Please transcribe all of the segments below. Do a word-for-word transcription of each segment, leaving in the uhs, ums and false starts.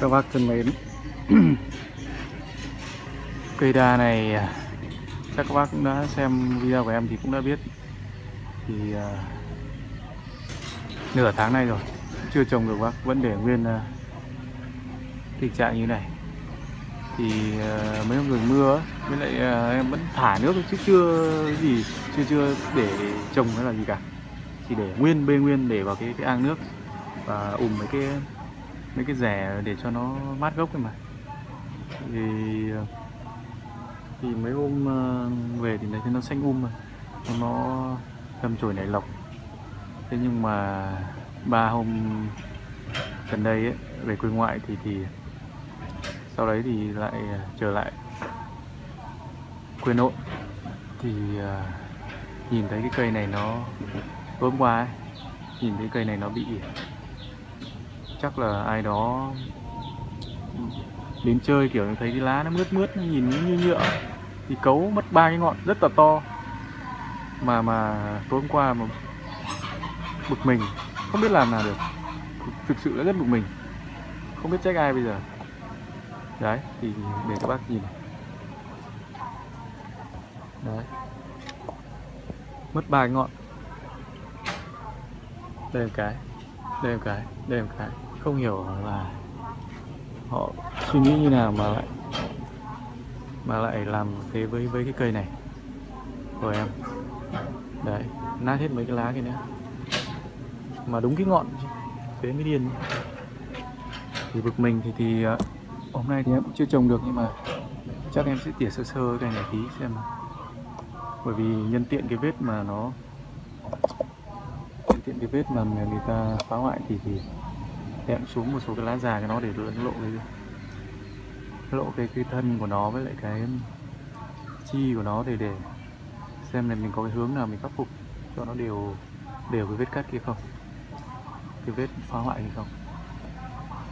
Các bác thân mến, cây đa này chắc các bác cũng đã xem video của em thì cũng đã biết, thì uh, nửa tháng nay rồi chưa trồng được bác, vẫn để nguyên uh, tình trạng như này. Thì uh, mấy hôm rồi mưa với lại uh, em vẫn thả nước chứ chưa gì chưa chưa để trồng hay là gì cả, chỉ để nguyên bê nguyên để vào cái cái ang nước và ùm mấy cái mấy cái rẻ để cho nó mát gốc thôi mà. Thì thì mấy hôm về thì thấy nó xanh um rồi, nó đâm chồi nảy lộc. Thế nhưng mà ba hôm gần đây ấy, về quê ngoại thì thì sau đấy thì lại trở lại quê nội thì nhìn thấy cái cây này nó tối hôm qua ấy, nhìn thấy cây này nó bị, chắc là ai đó đến chơi kiểu thấy cái lá nó mướt mướt, nó nhìn như nhựa thì cấu mất ba cái ngọn rất là to. Mà mà tối hôm qua mà bực mình, không biết làm nào được, thực sự đã rất bực mình, không biết trách ai bây giờ. Đấy, thì để các bác nhìn. Đấy, mất ba cái ngọn. Đây một cái, đây một cái, đây một cái. Không hiểu là họ suy nghĩ như nào mà lại mà lại làm thế với với cái cây này của em. Đấy, nát hết mấy cái lá kia nữa, mà đúng cái ngọn thế mới điên. Thì bực mình thì thì hôm nay thì em cũng chưa trồng được, nhưng mà chắc em sẽ tỉa sơ sơ cái này tí xem, bởi vì nhân tiện cái vết mà nó nhân tiện cái vết mà người ta phá hoại thì thì em xuống một số cái lá già cho nó để lẫn lộ cái lộ cái cái thân của nó với lại cái chi của nó để để xem là mình có cái hướng nào mình khắc phục cho nó đều đều cái vết cắt kia không, cái vết phá hoại gì không.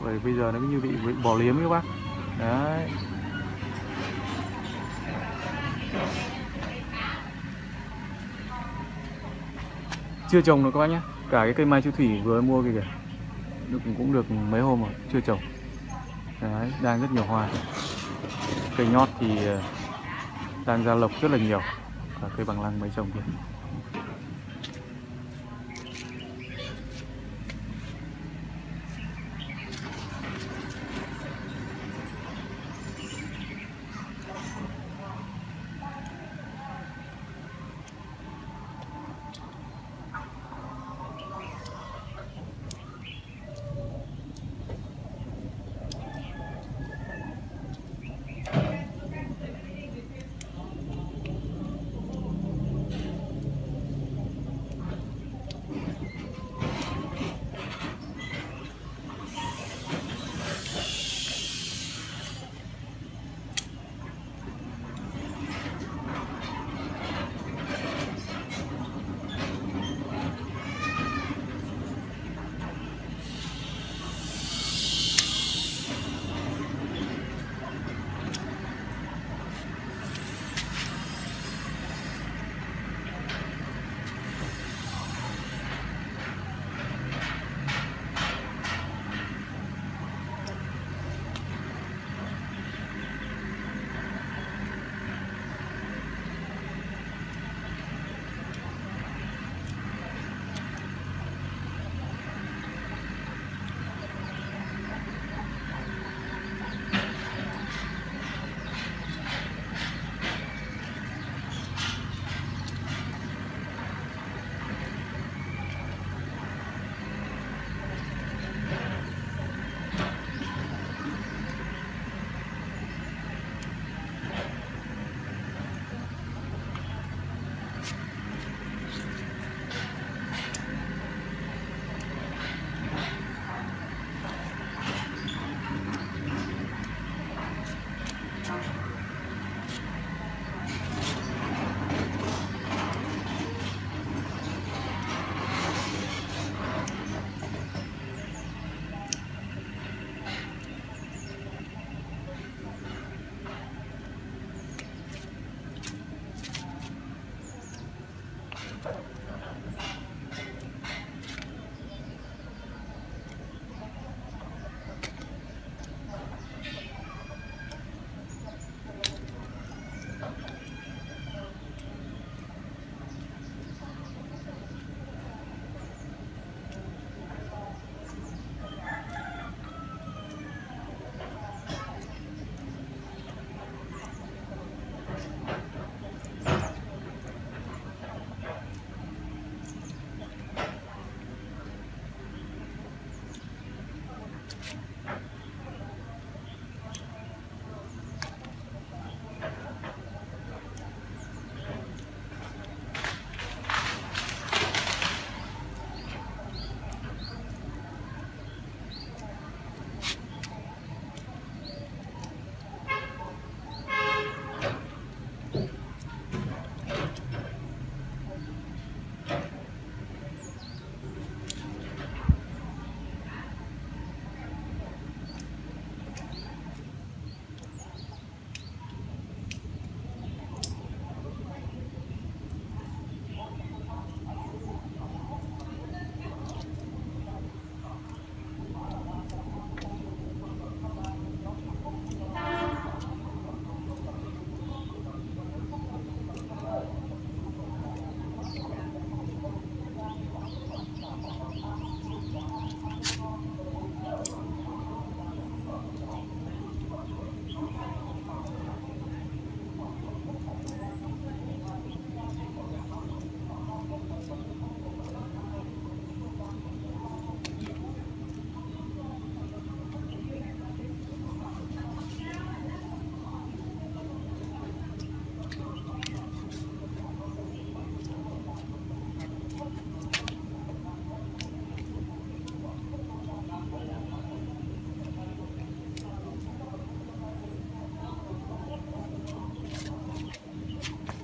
Bởi bây giờ nó cứ như bị, bị bỏ liếm các bác. Đấy, chưa trồng được các bác nhé. Cả cái cây mai chu thủy vừa mua kìa, được cũng được mấy hôm rồi chưa trồng. Đấy, đang rất nhiều hoa. Cây nhót thì đang ra lộc rất là nhiều, và cây bằng lăng mới trồng kìa.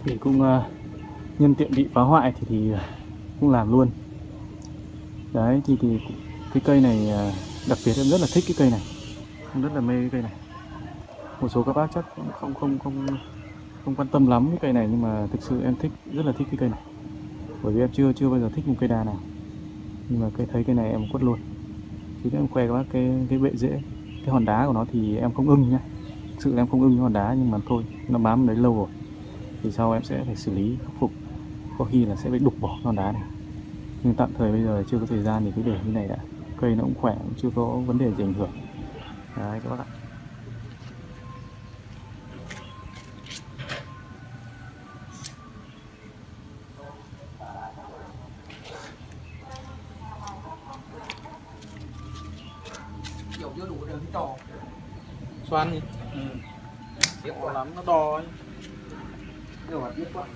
thì cũng uh, nhân tiện bị phá hoại thì, thì cũng làm luôn. Đấy thì, thì cái cây này uh, đặc biệt em rất là thích cái cây này, em rất là mê cái cây này. Một số các bác chắc không không không không quan tâm lắm cái cây này, nhưng mà thực sự em thích, rất là thích cái cây này. Bởi vì em chưa chưa bao giờ thích một cây đà nào, nhưng mà cái thấy cây này em quất luôn. Thì em khoe các bác cái cái bệ rễ, cái hòn đá của nó thì em không ưng nhá. Thực sự em không ưng cái hòn đá, nhưng mà thôi, nó bám đấy lâu rồi thì sau em sẽ phải xử lý khắc phục, có khi là sẽ bị đục bỏ hòn đá này. Nhưng tạm thời bây giờ chưa có thời gian thì cứ để như này đã, cây nó cũng khỏe, cũng chưa có vấn đề gì ảnh hưởng. Đấy các bác ạ. Xoan gì? Ừ. Tiếc quá lắm, nó to ấy. Nhiều mà tiếc quá.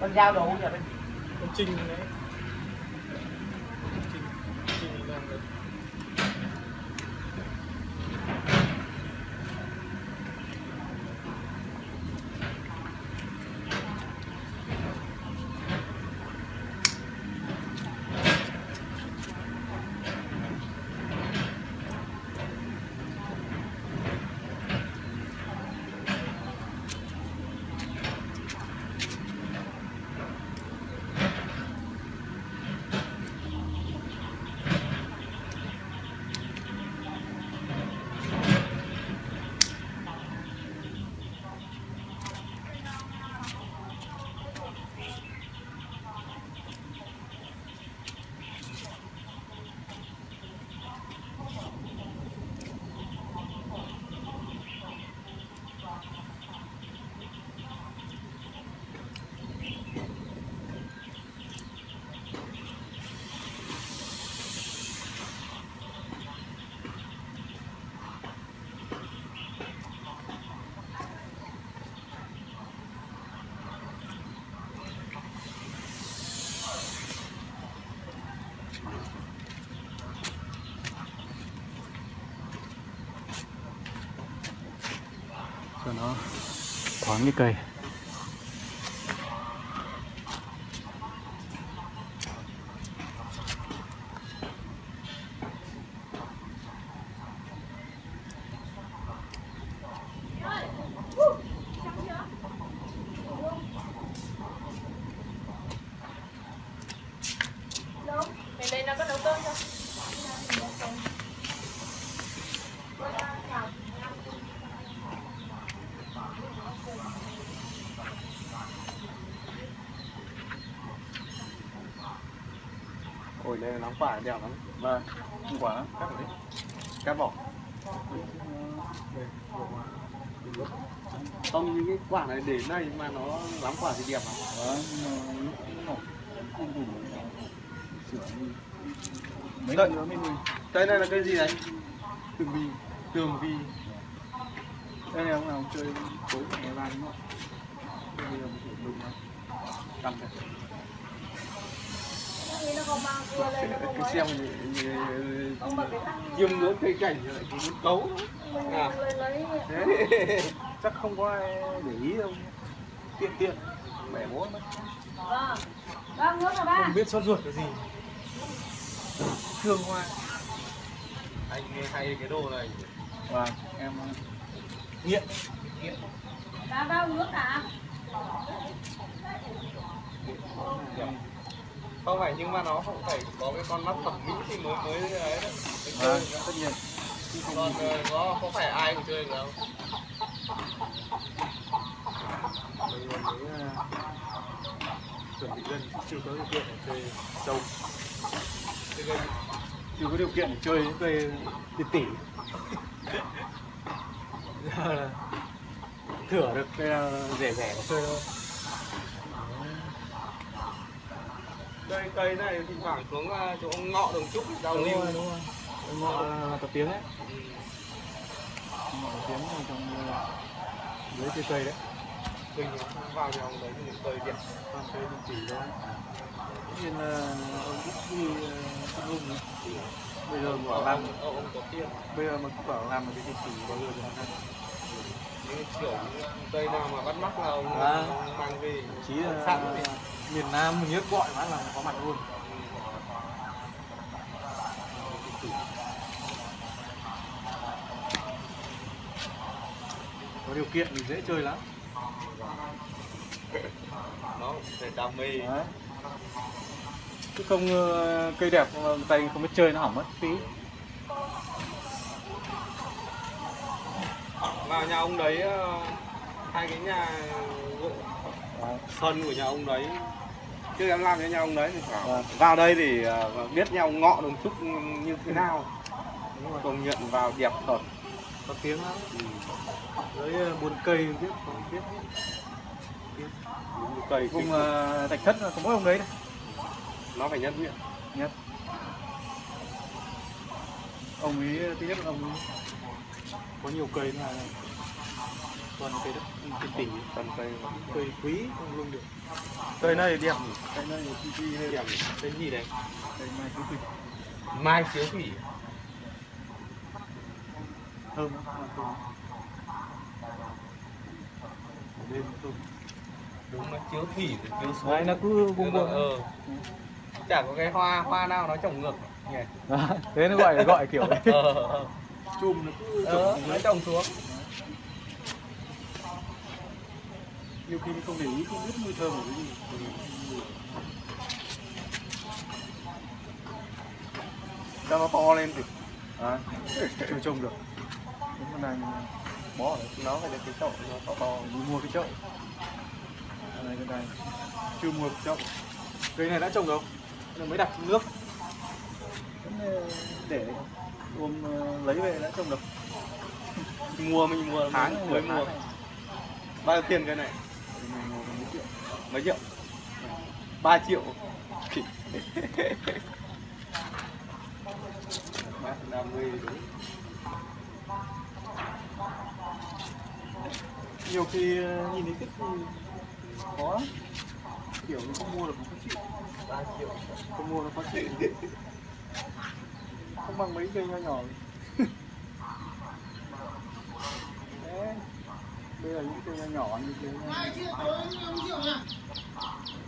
Con dao đồ không nhỉ? Con Trinh đấy. Cho nó thoáng cái cây. Ôi đây nóng quả đẹp lắm. Vâng, quả lắm, cắt bỏ đi. Cắt bỏ. Không, những cái quả này để này mà nó lắm quả thì đẹp lắm. Vâng, mấy lần nữa mình. Cây này là cây gì đấy? Tường vi, tường vi. Đây này ông nào chơi tối của người Lan đúng không? Đây là một kiểu đúng không? Cầm này. Cái xem dùm nữa cây cảnh lại cũng muốn cấu à. Chắc không có ai để ý đâu, tiện tiện mẹ bố mất. Không biết sốt ruột cái gì, thương hoa. Anh hay cái đồ này và em nghiện nghiện ba bao nước cả. Không phải, nhưng mà nó cũng phải có cái con mắt thẩm mỹ thì mới mới đấy đấy. Vâng, tất nhiên. Còn nó có phải ai cũng chơi được đâu. Bây giờ mới chuẩn bị dân chưa có điều kiện để chơi trâu. Chưa có điều kiện để chơi những cây tiền tỷ. Giờ là thửa được cây rẻ rẻ mà chơi thôi. Cây cây này thì khoảng xuống chỗ ngọ Đồng Trúc rau lưu. Đúng rồi, ngọ Tập Tiếng đấy. Ngọ Tập Tiếng trong dưới cây đấy. Bình không vào thì ông đấy những đời điện toàn thuê đình chỉ đó. Tất nhiên là ông ít khi phân hùng đấy. Bây giờ mà làm, bây giờ mà cứ bảo làm một cái đình chỉ bao giờ thì nó không? Những kiểu cây nào mà bắt mắc là ông à, mang về. Chí là miền Nam mình nhất gọi mà là có mặt luôn. Có điều kiện thì dễ chơi lắm. Nó phải đam mê. Chứ không cây đẹp tay không biết chơi nó hỏng mất phí. Và nhà ông đấy, hai cái nhà sân của nhà ông đấy. Chứ em làm cho nhà ông đấy thì à, vào đây thì biết nhau ngọ đồng trúc như thế nào. Công nhận vào đẹp thật. Có tiếng lắm. Đấy buồn cây biết không biết. Cây vùng Thạch Thất là có mỗi ông đấy này. Nó phải nhất huyện. Nhất. Ông ấy thứ nhất là ông có nhiều cây là toàn cây đất cây tỉnh, toàn cây cây quý không luôn được. Cây này đẹp nhỉ? Cây này đẹp đẹp. Cây gì đấy? Cây mai chiếu quỷ. Mai chiếu quỷ. Thơm không? Đêm thơm. Đúng nó chiếu thủy thì chiếu xuống. Đấy, nó cứ bung bung. Ừ. Chả có cái hoa hoa nào nó trồng ngược nhỉ? À, thế nó gọi là gọi kiểu đấy. Ờ. Chùm nó cứ ờ, nó trồng xuống. Nhiều khi không để ý không biết mùi thơm của cái gì. Cho nó to lên thì à, chưa trông được. Đúng con này bó ở đấy. Nó phải được cái chậu nó to to mua cái chậu. Này, cái này chưa mua chậu. Cây này đã trồng rồi không? Mới đặt nước. Để ôm lấy về đã trồng được. Mua mình mua tháng mới mua. Bao nhiêu tiền cái này? Mấy triệu. Mấy triệu? ba triệu. ba trăm năm mươi đúng. Nhiều khi nhìn thấy thích thì có kiểu nó không mua được một cái chịu. Ba triệu không mua nó có chịu. Không bằng mấy cây nho nhỏ. Đấy. Đây là những cây nho nhỏ như thế này.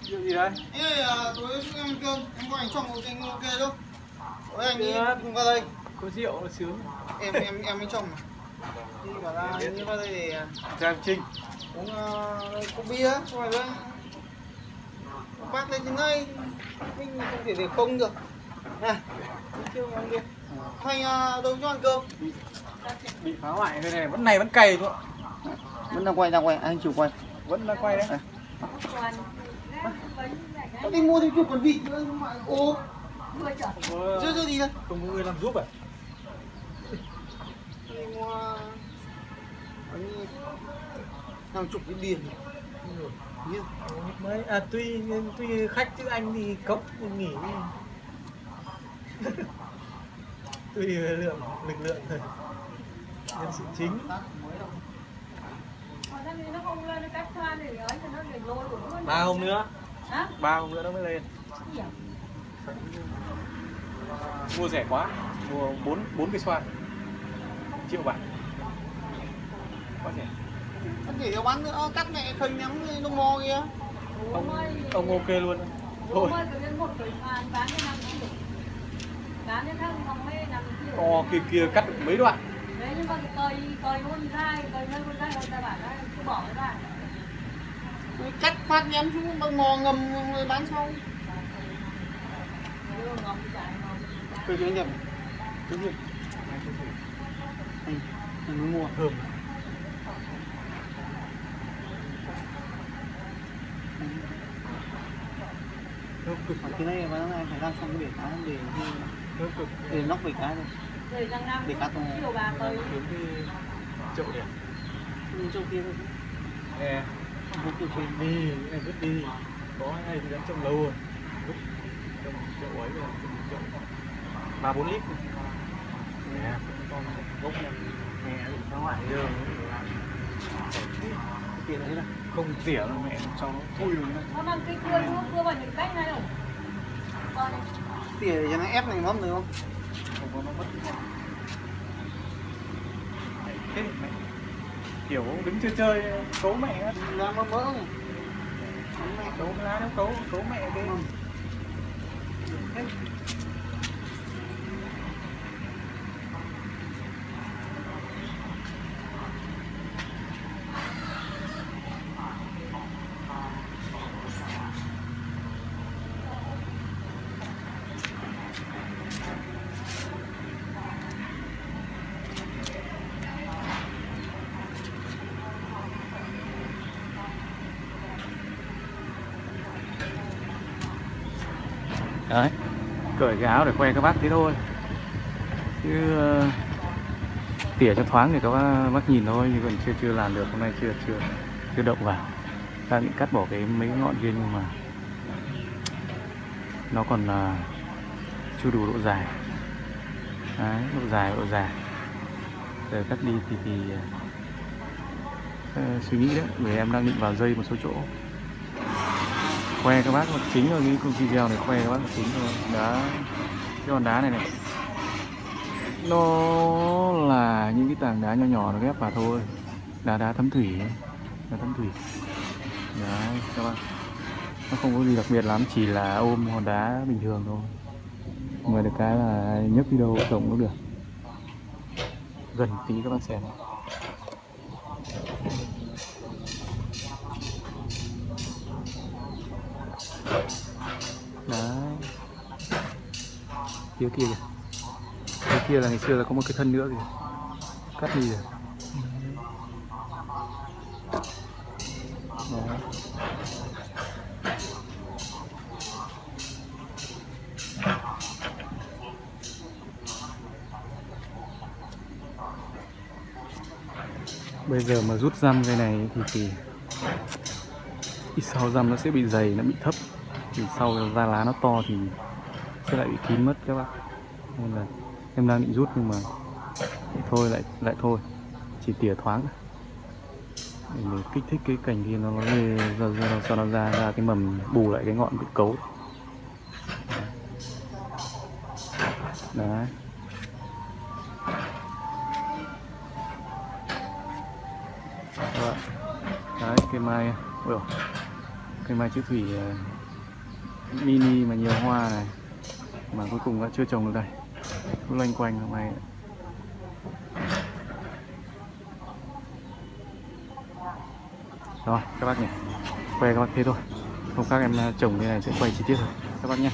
Rượu gì đấy? Ê, à, tối em kêu em gọi anh trong một kênh ok đâu. Tối anh đi cùng vào đây. Có rượu nó sướng. Em em em mới trồng. Đi vào ra như vào đây để ra Trinh. Uống uh, cốc bia ngoài đây. Bác lên trên đây mình không thể để không được. Nè, chưa ngon được. Hay uh, đâu cho ăn cơm. Bị, bị phá hoại thế này vẫn này vẫn cày thôi. Vẫn đang quay đang quay anh chụp quay. Vẫn đang quay đấy. À. À. Có đi mua thêm chục con vịt nữa mà ô. Chưa chưa đi thôi. Không có người làm giúp à? Đi mua hàng chục cái điền. Nhiều. Mấy à tuy tuy khách chứ anh thì cốc nghỉ. Tuy lượng lực lượng thôi. Nhân sự chính. Ba hôm nữa. Hả? Ba hôm nữa nó mới lên. Mua rẻ quá, mua bốn bốn cây xoan, triệu bạc, quá rẻ. Anh để cho bán nữa, cắt mẹ khênh nhắm đông mò kia. Ông, ông ok luôn. Thôi. Ồ kia kia cắt được mấy đoạn. Đấy nhưng mà cây cây luôn ra, cây nơi luôn ra người ta bảo đấy, cứ bỏ cái đoạn. Cắt phát nhắm xuống đông mò ngầm rồi bán sau. Tôi chưa nhập, tôi chưa, anh anh mới mua thơm, thơm cực. Cái này mà anh phải đang xong cái bể cá để thơm cực để nóc bể cá rồi, để cá tôm kiếm cái chậu đẹp, nhưng chậu kia thôi, nè, không có chuyện đi, em vứt đi, có cái này thì đã trồng lâu rồi, vứt trồng chậu ấy rồi, trồng chậu ba bốn lít con gốc này, này ở ngoài đường, tiền đấy là không tỉa đâu mẹ, cháu nó thui rồi đấy. Con ăn cái cưa cưa cưa vào những cách này đâu. Con này. Tỉa để cho nó ép này mắm được không? Không có nó mất. Thế mẹ. Kiểu đứng chơi chơi cấu mẹ á. Làm mơ mỡ không? Mẹ cấu lá nó cấu cấu mẹ thế. Thế. Đấy, cởi cái áo để khoe các bác thế thôi, chứ uh, tỉa cho thoáng để các bác, bác nhìn thôi, nhưng còn chưa chưa làm được. Hôm nay chưa chưa chưa động vào. Ta định cắt bỏ cái mấy ngọn kia nhưng mà nó còn uh, chưa đủ độ dài. Đấy, độ dài độ dài giờ cắt đi thì thì uh, suy nghĩ đấy, bởi em đang định vào dây một số chỗ. Khoe các bác mặt chính rồi, cái video này khoe các bác mặt chính rồi. Đó, cái hòn đá này này nó là những cái tảng đá nhỏ nhỏ nó ghép vào thôi, đá đá thấm thủy, đá thấm thủy. Đấy các bác, nó không có gì đặc biệt lắm, chỉ là ôm hòn đá bình thường thôi. Mà được cái là nhấc video tổng cũng được. Gần tí các bác xem. Đấy, phía kia kìa, phía kia là ngày xưa là có một cái thân nữa kìa, cắt đi rồi. Đấy. Bây giờ mà rút răm cái này thì thì ít sau răm nó sẽ bị dày, nó bị thấp. Thì sau ra lá nó to thì sẽ lại bị kín mất các bác. Nên là em đang định rút nhưng mà thôi lại lại thôi, chỉ tỉa thoáng để mình kích thích cái cành kia nó lên, rồi sau nó ra ra cái mầm bù lại cái ngọn bị cấu. Đấy. Đấy, cây mai, ôi cây mai chữ thủy mini mà nhiều hoa này mà cuối cùng đã chưa trồng được, đây cứ loanh quanh hôm nay. Rồi các bác nhỉ, quay các bác thế thôi, hôm khác em trồng cái này sẽ quay chi tiết thôi các bác nhé.